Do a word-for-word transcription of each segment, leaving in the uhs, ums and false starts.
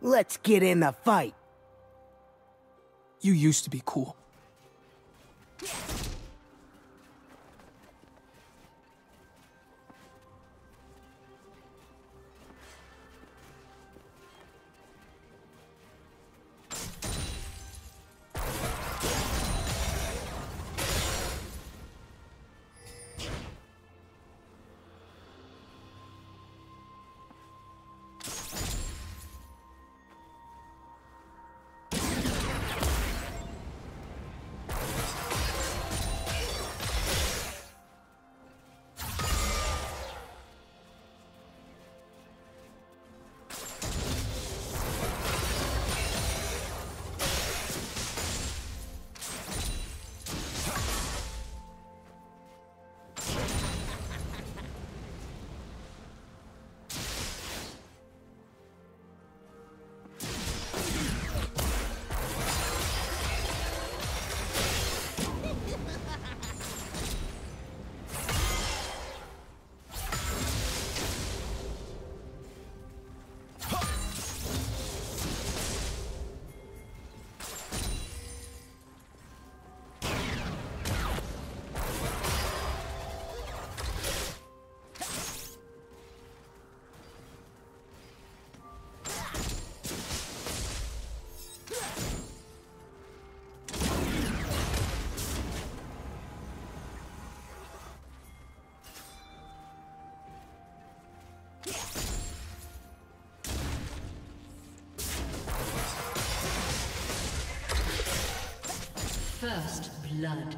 Let's get in the fight. You used to be cool. First blood.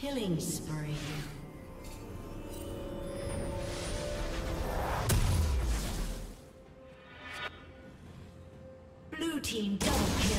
Killing spree. Blue team double kill.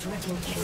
Triple kill.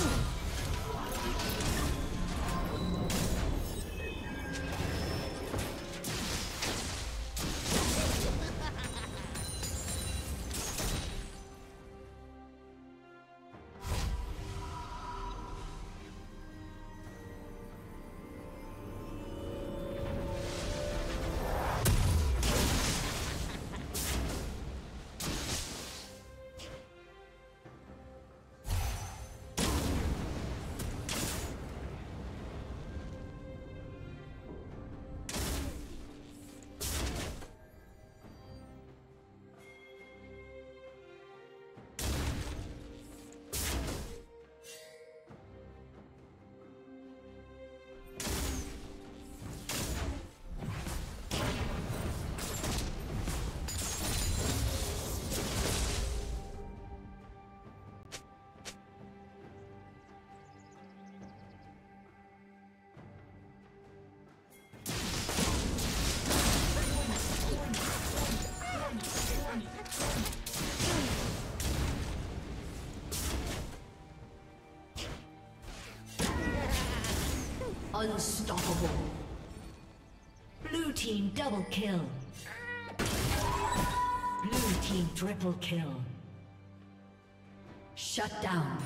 Unstoppable. Blue team double kill. Blue team triple kill. Shut down.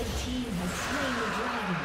Red team has slain the dragon.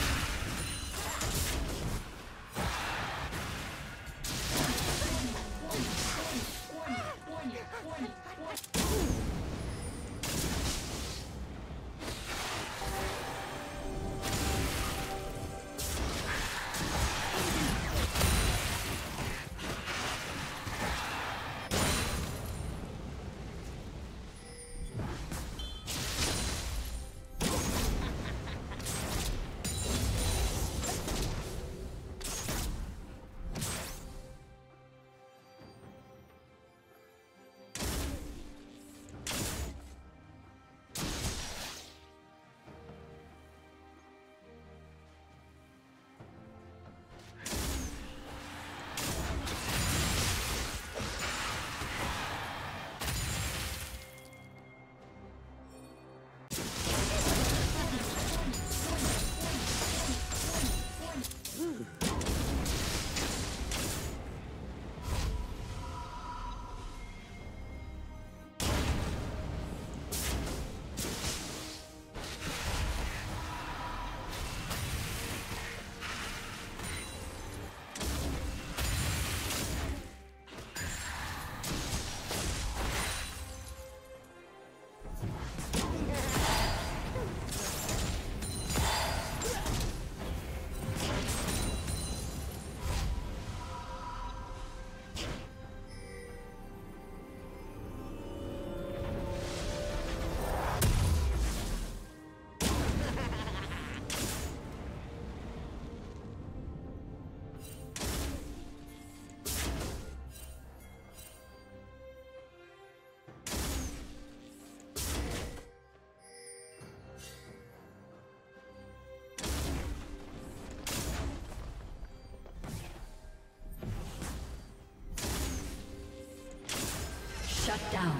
Shut down.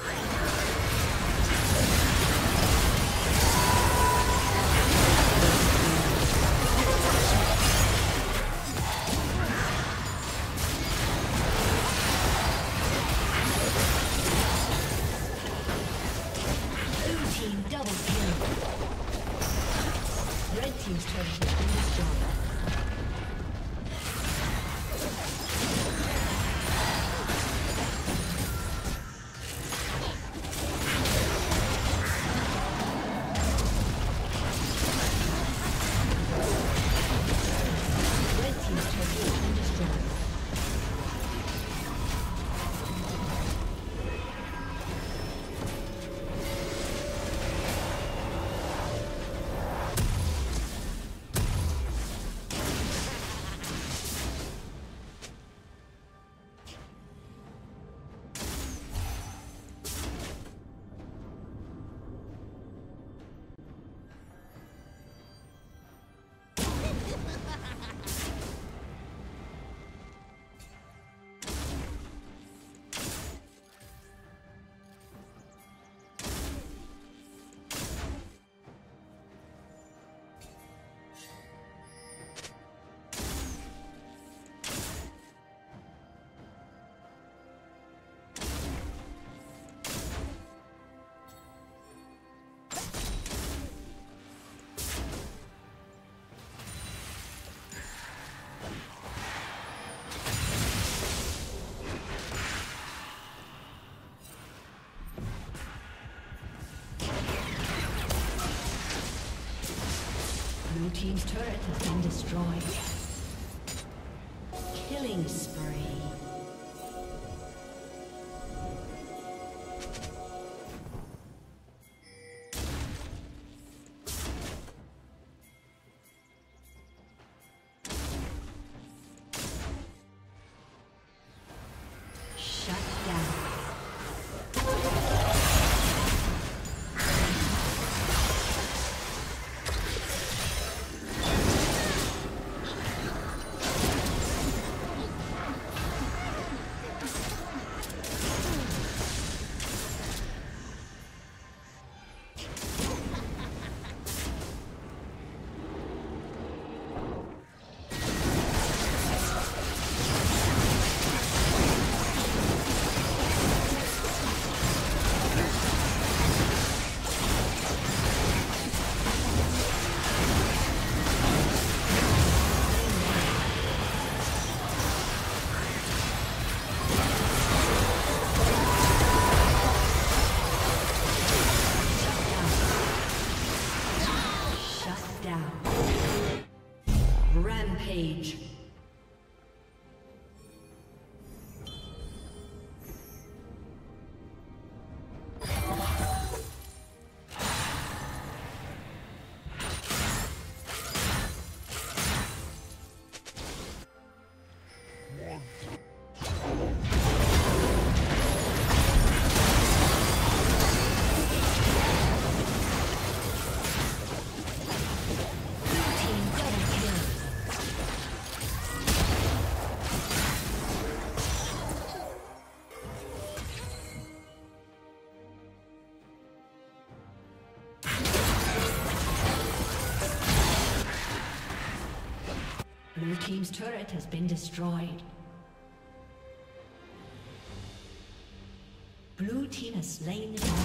Blue team's turret has been destroyed. Killing spree. Page. Blue team's turret has been destroyed. Blue team has slain the dragon.